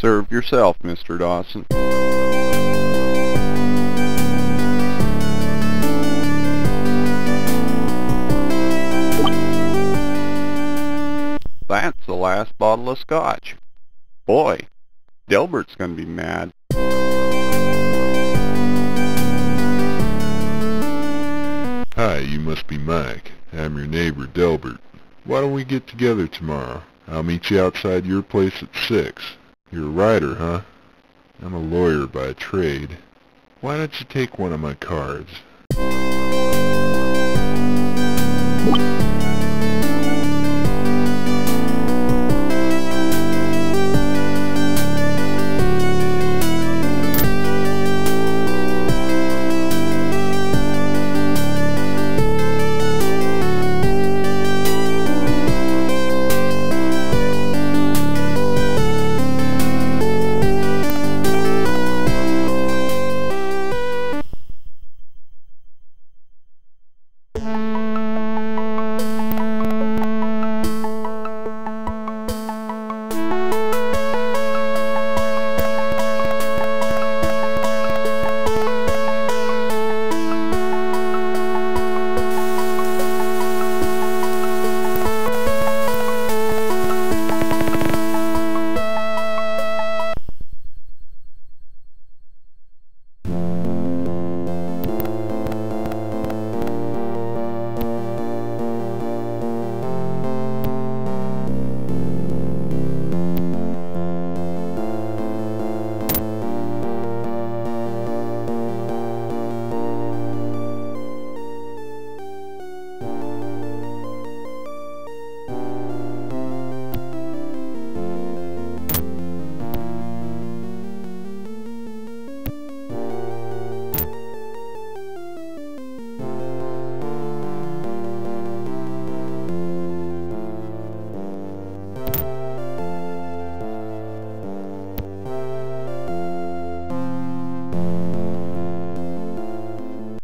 Serve yourself, Mr. Dawson. That's the last bottle of scotch. Boy, Delbert's gonna be mad. Hi, you must be Mike. I'm your neighbor, Delbert. Why don't we get together tomorrow? I'll meet you outside your place at 6. You're a writer, huh? I'm a lawyer by trade. Why don't you take one of my cards?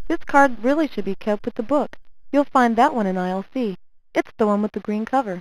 This card really should be kept with the book. You'll find that one in aisle C. It's the one with the green cover.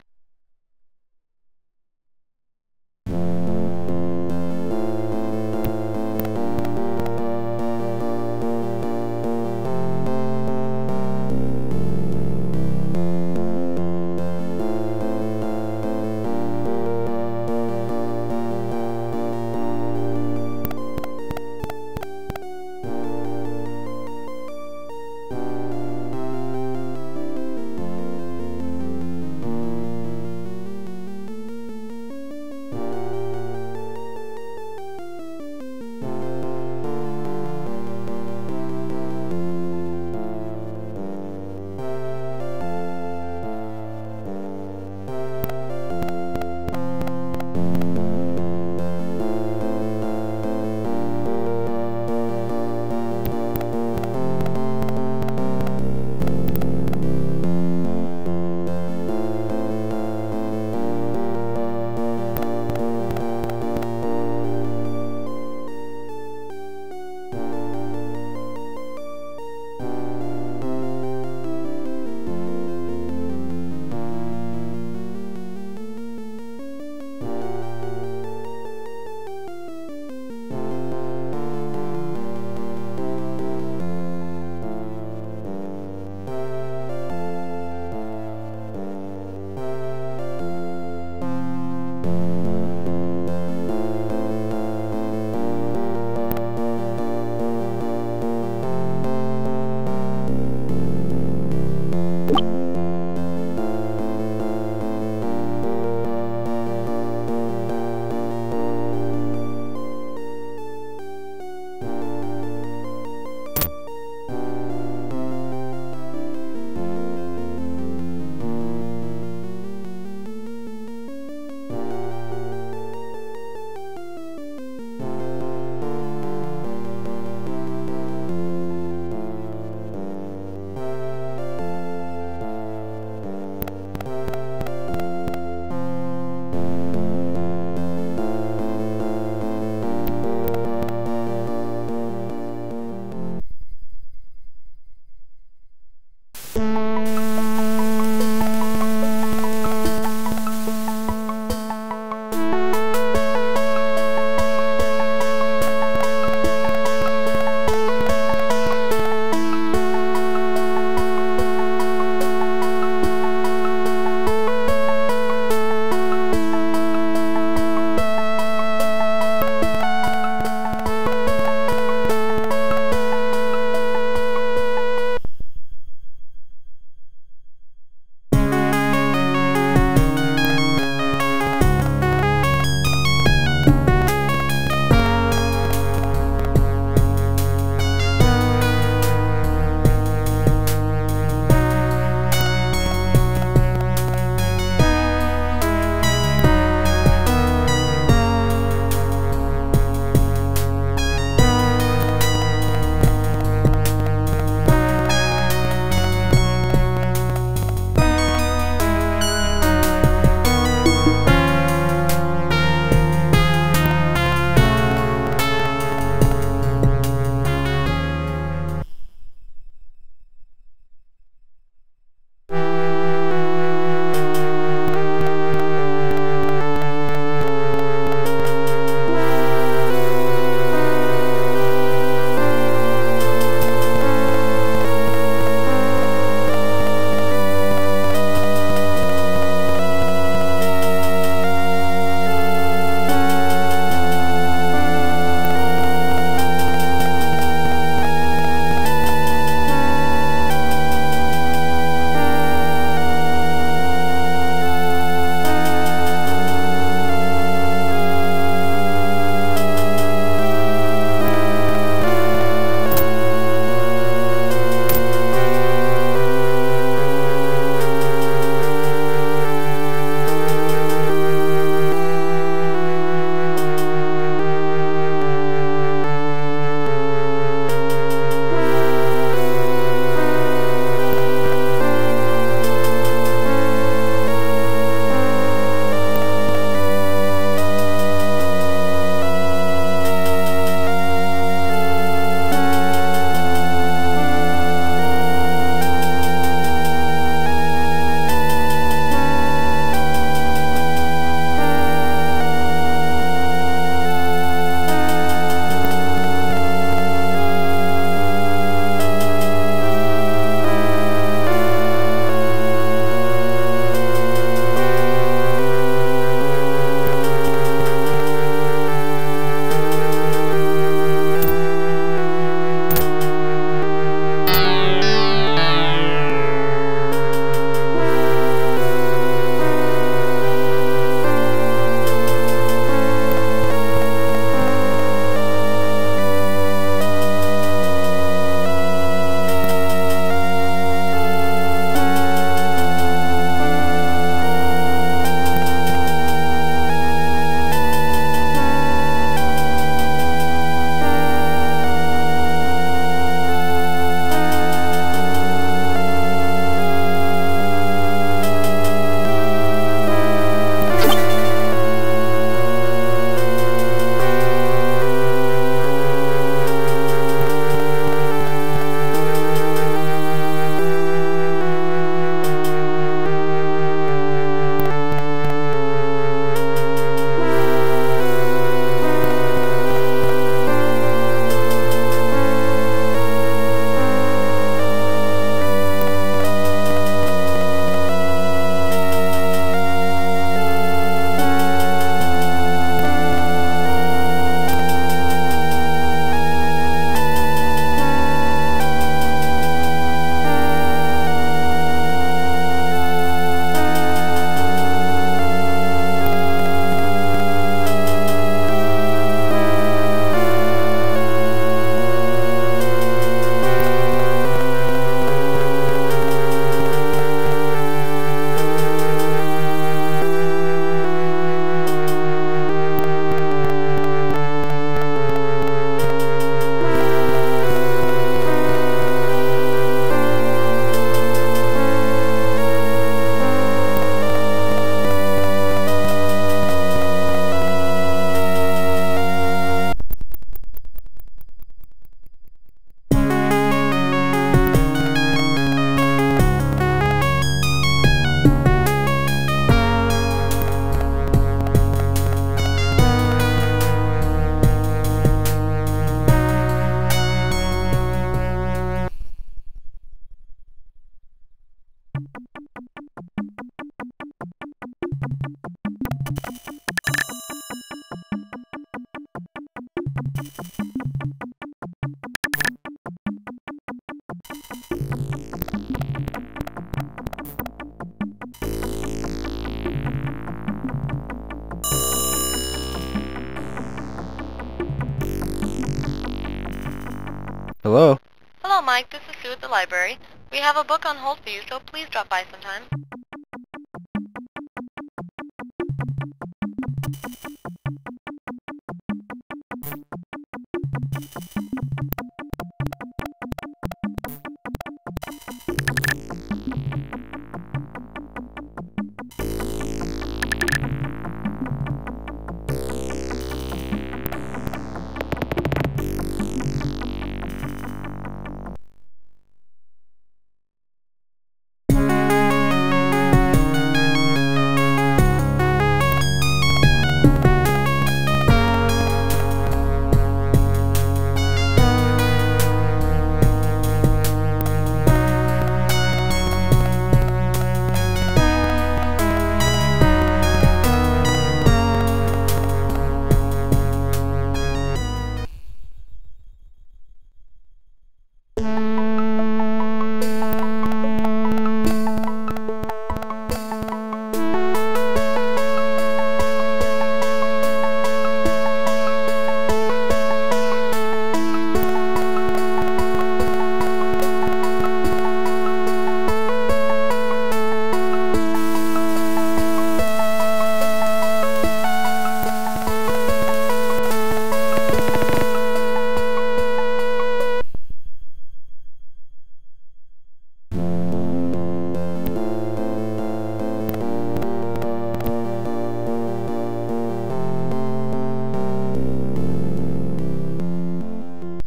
Hello? Hello, Mike. This is Sue at the library. We have a book on hold for you, so please drop by sometime.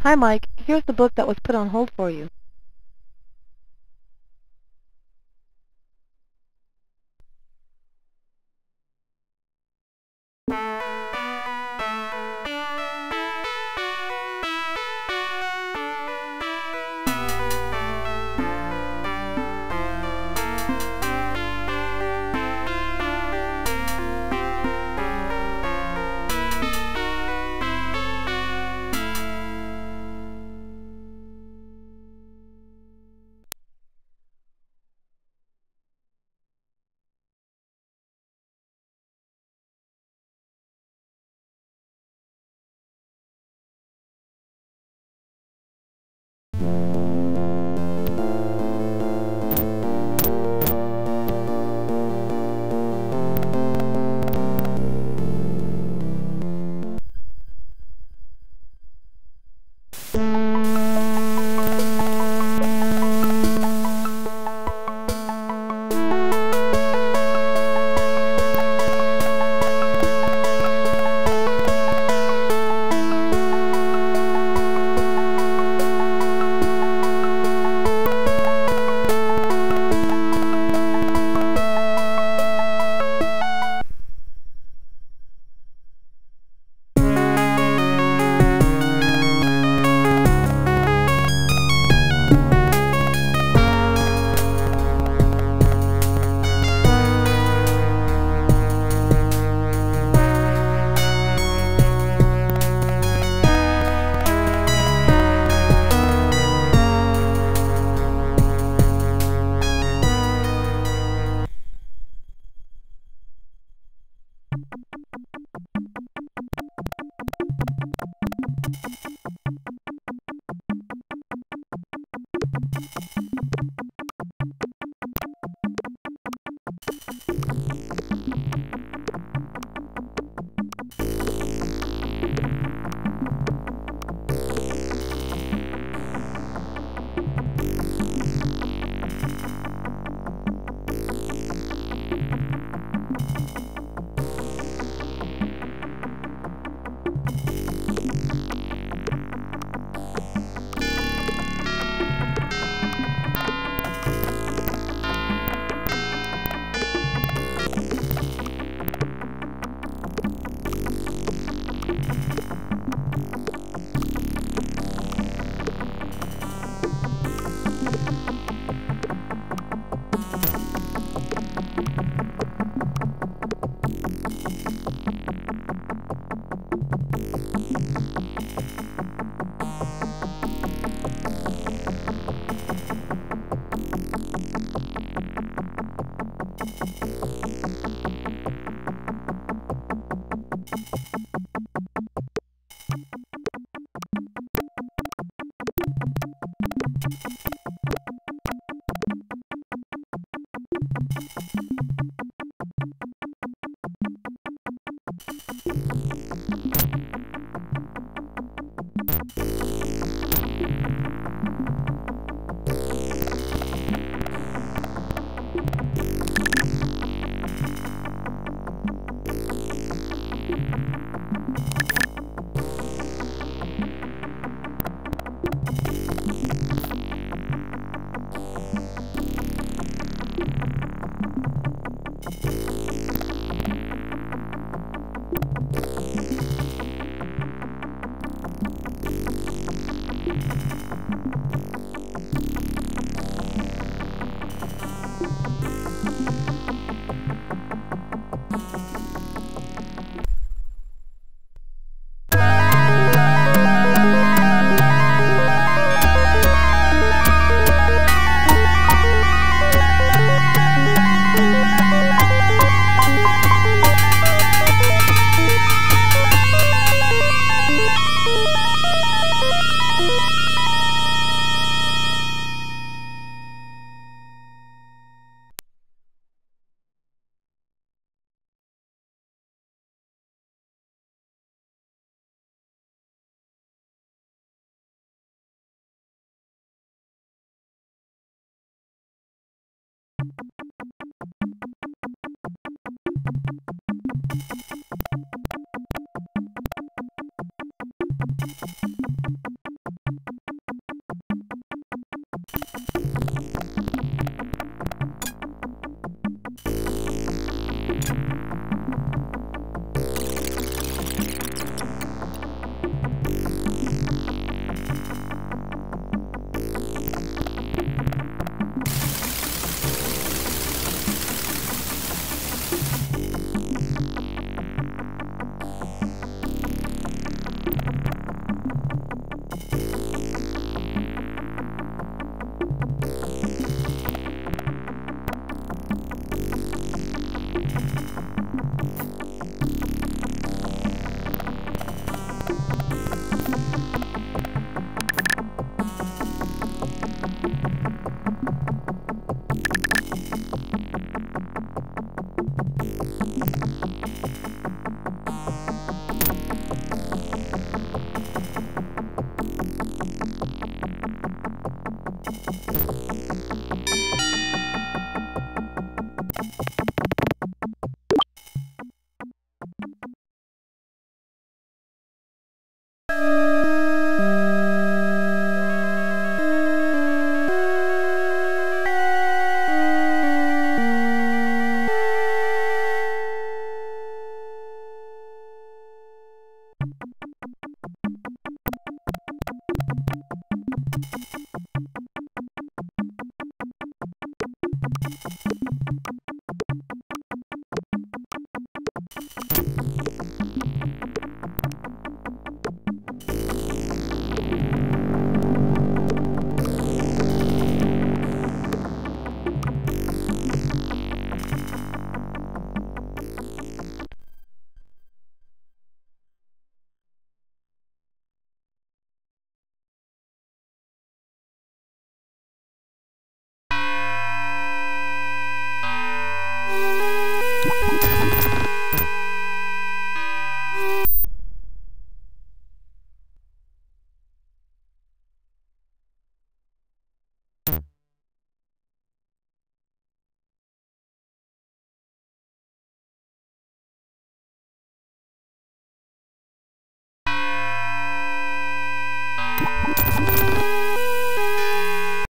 Hi Mike, here's the book that was put on hold for you.